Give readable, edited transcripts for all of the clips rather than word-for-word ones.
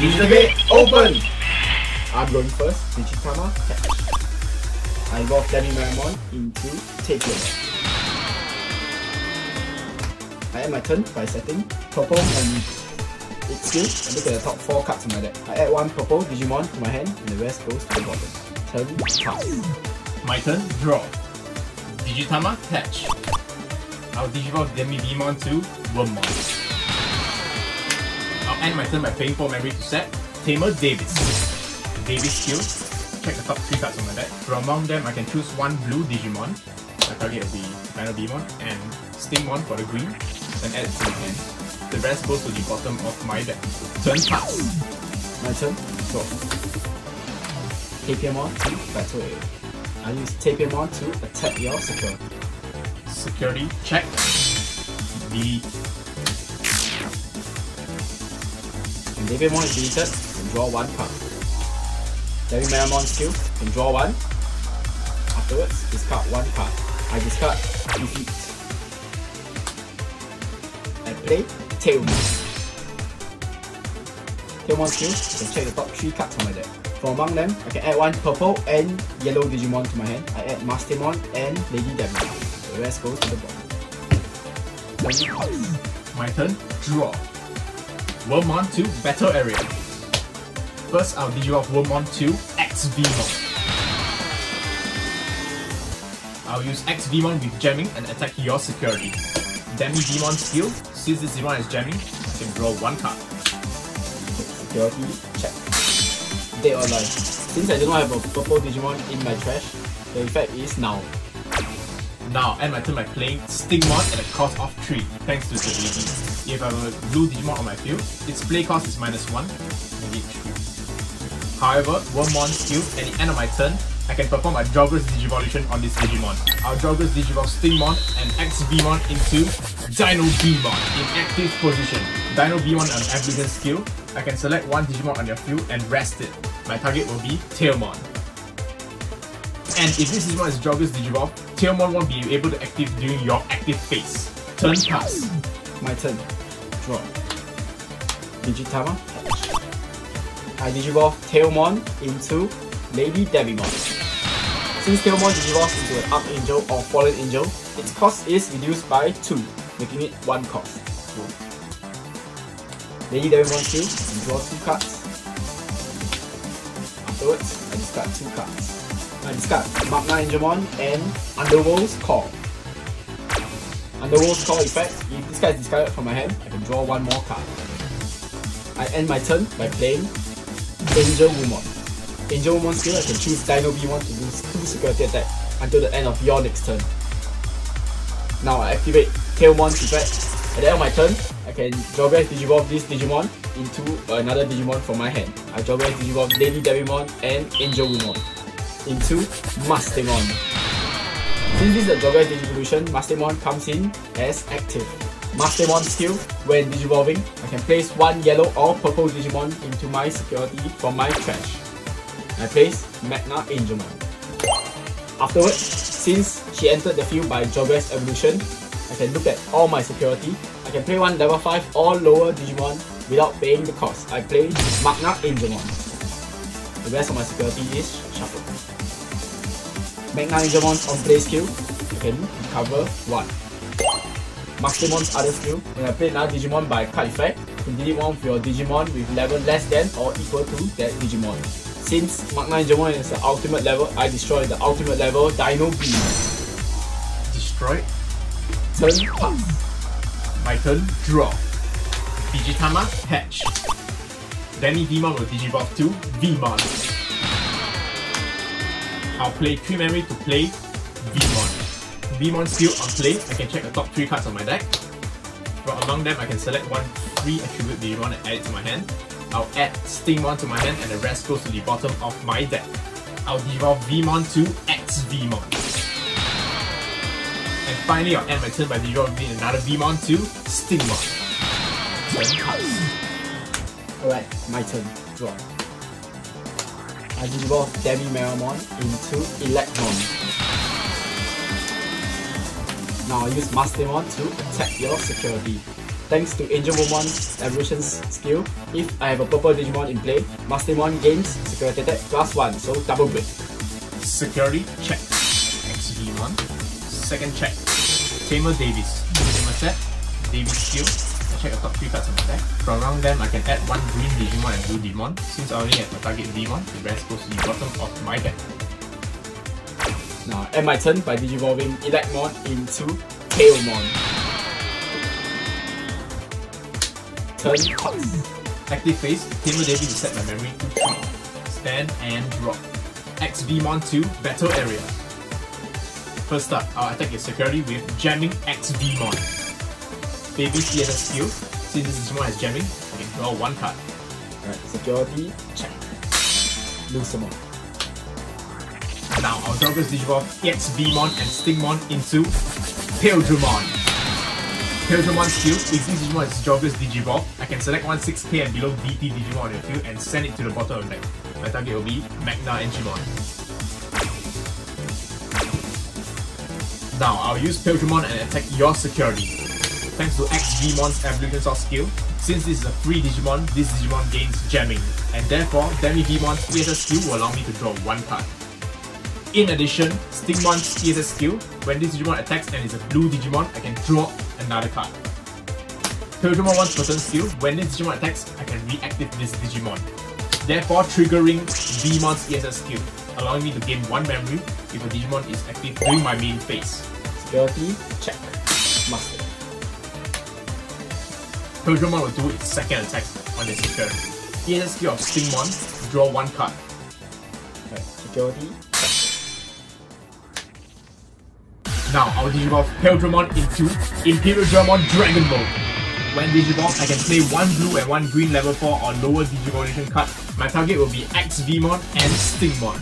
Leave the gate open! I'm going first, Digitama. I got Demi Maramon into Taekwara. I end my turn by setting purple and its skill and look at the top 4 cards in my deck. I add one purple Digimon to my hand and the rest goes to the bottom. Turn, pass. My turn, draw. Digitama, catch. I'll Digivolve DinoBeemon to Wormmon. I'll end my turn by paying 4 memory to set Tamer Davis. Davis skill. Check the top 3 cards on my deck. From among them, I can choose one blue Digimon. My target will be DinoBeemon and Stingmon for the green. Then add it to the hand. The rest goes to the bottom of my deck. Turn pass. My turn. Go. Tailmon to battle A. I use Tailmon to attack your security. Security check. The Dinobeemon is deleted, can draw 1 card. Demi Maramon skill, can draw 1. Afterwards, discard 1 card. I discard defeat. I play Tailmon. Tailmon skill, I can check the top 3 cards on my deck. From among them, I can add one purple and yellow Digimon to my hand. I add Mastemon and Ladydevimon. The rest goes to the bottom. My turn, draw. Wormmon to battle area. First, I'll Digivolve Wormmon to XV-mon. I'll use XV-mon with jamming and attack your security. DinoBeemon skill, since this Digimon is jamming, I can draw 1 card. Security check. Dead or alive. Since I do not have a purple Digimon in my trash, the effect is now. Now, end my turn by playing Stingmon at a cost of 3, thanks to its ability. If I have a blue Digimon on my field, its play cost is -1, and it's 3. However, Wormmon skill, at the end of my turn, I can perform a Jogress Digivolution on this Digimon. I'll Jogress Digivolve Stingmon and XV-mon into DinoBeemon in active position. DinoBeemon on an applicant skill, I can select one Digimon on your field and rest it. My target will be Tailmon. And if this Digimon is Jogress Digivolve, Tailmon won't be able to active during your active phase. Turn pass. My turn. Draw. Digitama. I Digivolve Tailmon into Ladydevimon. Since Tailmon Digivolves into an Archangel or Fallen Angel, its cost is reduced by 2, making it 1 cost. So, Ladydevimon skill, and draw 2 cards. Afterwards, I discard 2 cards. I discard Magna Angelmon and Underworld's Call. Underworld's Call effect, if this card is discarded from my hand, I can draw 1 more card. I end my turn by playing Angewomon. Angewomon skill, I can choose DinoBeemon to do 2 security attack until the end of your next turn. Now I activate Tailmon's effect. At the end of my turn, I can Jogress Digivolve this Digimon into another Digimon from my hand. I Jogress Digivolve Ladydevimon and Angewomon into Mastemon. Since this is a Jogress Digivolution, Mastemon comes in as active. Mastemon skill, when Digivolving, I can place one yellow or purple Digimon into my security from my trash. I place Magna Angelmon. Afterwards, since she entered the field by Jogress Evolution, I can look at all my security. I can play one level 5 or lower Digimon without paying the cost. I play Magna Angelmon. The rest of my security is shuffled. Magna Angelmon's on play skill, you can recover 1. Mastemon's other skill, when I play another Digimon by card effect, you can delete one of your Digimon with level less than or equal to that Digimon. Since Magna Angelmon is the ultimate level, I destroy the ultimate level DinoBeemon. Destroy? Turn pass. My turn, draw. Digitama, hatch. DinoBeemon will Digivolve to Vmon. I'll play 3 memory to play Vmon. Vmon skill on play, I can check the top 3 cards on my deck. From among them, I can select one free attribute Digimon and add it to my hand. I'll add Stingmon to my hand and the rest goes to the bottom of my deck. I'll Digivolve Vmon to XV-mon. And finally, I'll end my turn by Digivolving another Vmon to Stingmon. Turn cards. Alright, my turn. Draw. I Digivolve Demi Maramon into Electmon. Now I use Mastemon to attack your security. thanks to Angewomon's Evolutions skill. If I have a purple Digimon in play, Mastemon gains Security Attack +1, so double break. Security check. XV-mon. Second check. Tamer Davis. Minimum attack. Davis skill. Check the top 3 cards on my deck. From around them, I can add one green Digimon and blue Demon. Since I only have a target Demon, the rest goes to the bottom of my deck. Now, I end my turn by Digivolving Electmon into Taomon. Turn cards. Active phase, Tamer Davis to set my memory to 3. Stand and drop. XV-mon to battle area. First up, I'll attack your security with jamming XV-mon. Baby, she has a skill. Since this Digimon is jamming, I can draw one card. Alright, security check. Lucemon. Now I'll drop this Digivolve XV-mon and Stingmon into Paildramon. Paildramon's skill, if this Digimon is Jogress Digivolve, I can select one 6k and below DT Digimon on your field and send it to the bottom of the deck. My target will be Magna Angelmon. Now I'll use Paildramon and attack your security. Thanks to XV-mon's Evolution Source skill, since this is a free Digimon, this Digimon gains jamming, and therefore DinoBeemon's TSS skill will allow me to draw one card. In addition, Stingmon's TSS skill, when this Digimon attacks and is a blue Digimon, I can draw another card. Paildramon's Person skill, when this Digimon attacks, I can reactivate this Digimon, therefore triggering Beemon's TSS skill, allowing me to gain one memory if a Digimon is active during my main phase. Security check. Master. Paildramon will do its second attack on the security. He has a skill of Stingmon, draw one card. Right, security check. Now I'll Digivolve Paildramon into Imperialdramon Dragon Mode. When Digivolve, I can play one blue and one green level 4 or lower Digivolution card. My target will be XV-mon and Stingmon.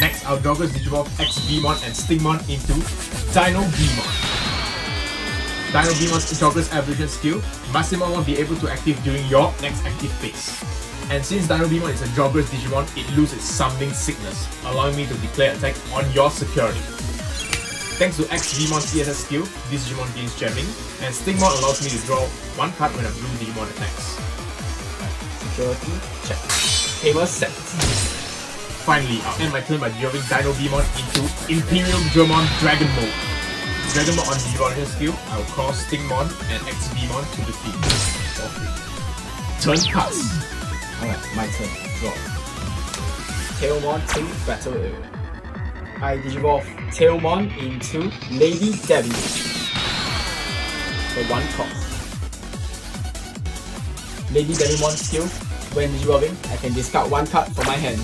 Next, I'll Jogress Digivolve XV-mon and Stingmon into DinoBeemon. DinoBeemon's Jogress Evolution skill, Mastemon won't be able to active during your next active phase. And since DinoBeemon is a Jogress Digimon, it loses summoning sickness, allowing me to declare attack on your security. Thanks to XV-mon's TSS skill, this Digimon gains jamming, and Stingmon allows me to draw one card when a blue Digimon attacks. Security check. Table set. Finally, I'll end my turn by Digivolving DinoBeemon into Imperialdramon Dragon Mode. Dragon Mode on Digivolution skill, I will call Stingmon and XV-mon to the field. Okay. Turn cards. Alright, my turn. Draw. Tailmon to battle area. I Digivolve Tailmon into Ladydevimon. For one cost. Ladydevimon skill, when Digivolving, I can discard one card from my hand.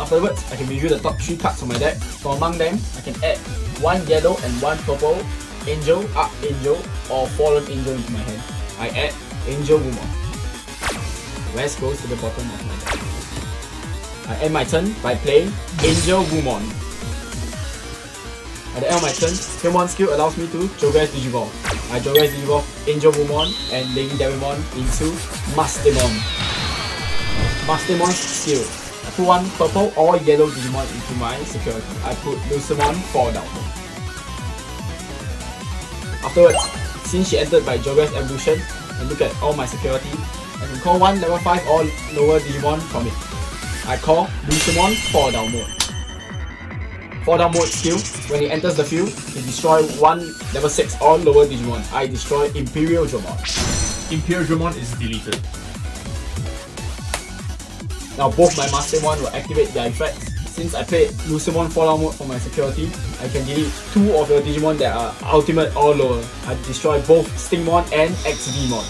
Afterwards, I can review the top 3 cards on my deck. From among them, I can add one yellow and one purple Angel, Archangel, or Fallen Angel into my hand. I add Angewomon. The rest goes to the bottom of my deck. I end my turn by playing Angewomon. At the end of my turn, Tailmon skill allows me to Jogress Digivolve. I Jogress Digivolve Angewomon and Ladydevimon into Mastemon. Mastemon's skill, I put one purple or yellow Digimon into my security. I put Lucemon Falldown Mode. Afterwards, since she entered by Jogress Evolution, and look at all my security, I can call one level 5 or lower Digimon from it. I call Lucemon Falldown Mode. Falldown Mode skill, when it enters the field, it destroys one level 6 or lower Digimon. I destroy Imperialdramon. Imperialdramon is deleted. Now both my Mastemon will activate their effects. Since I played Lucemon Falldown Mode for my security, I can delete 2 of your Digimon that are ultimate or lower. I destroy both Stingmon and XV-mon.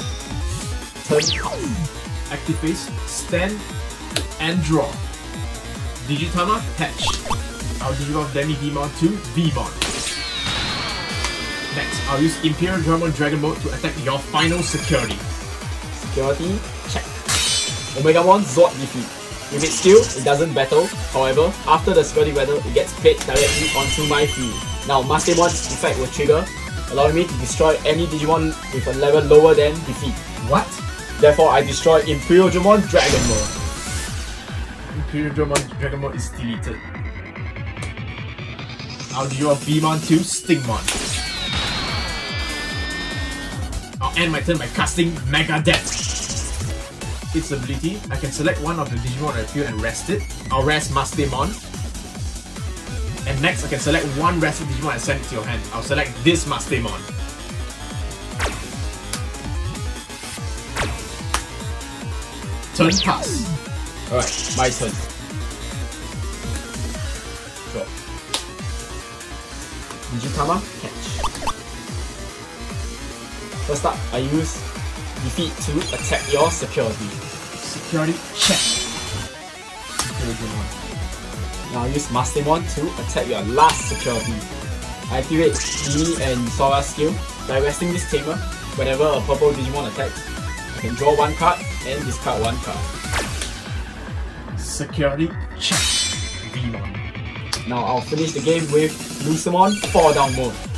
Turn cards. Active phase, stand and draw. Digitama, hatch. I'll Digivolve DemiBeemon to Beemon. Next, I'll use Imperialdramon Dragon Mode to attack your final security. Security check. Omegamon Zord defeat. With its skill, it doesn't battle. However, after the security battle, it gets played directly onto my field. Now, Mastemon's effect will trigger, allowing me to destroy any Digimon with a level lower than defeat. What? Therefore, I destroy Imperialdramon Dragon Mode. Imperialdramon Dragon Mode is deleted. Now DinoBeemon to Stingmon. I'll end my turn by casting Mega Death. Its ability, I can select one of the Digimon I feel and rest it. I'll rest Mastemon. And next, I can select one rested Digimon and send it to your hand. I'll select this Mastemon. Turn pass. Alright, my turn. Go. Digitama, catch. First up, I use defeat to attack your security. Security check. Imperialdramon. Now use Mastemon to attack your last security. I activate me and Sora's skill by resting this Tamer. Whenever a purple Digimon attacks, I can draw one card and discard one card. Security check. Now I'll finish the game with Lucemon Falldown Mode.